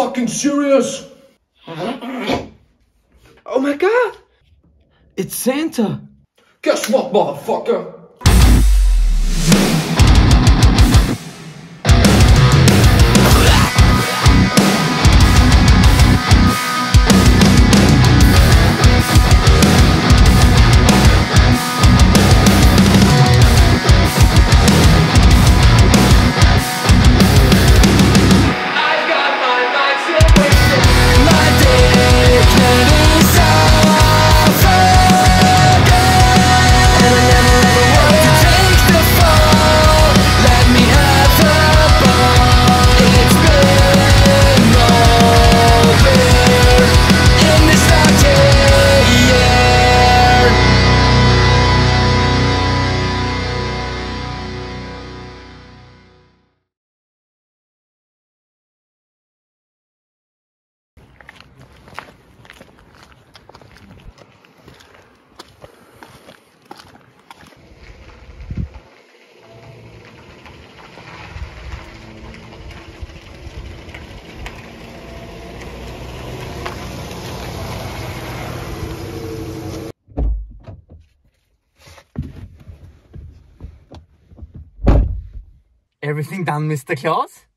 fucking serious? Oh my god! It's Santa! Guess what, motherfucker? Everything done, Mr. Claus?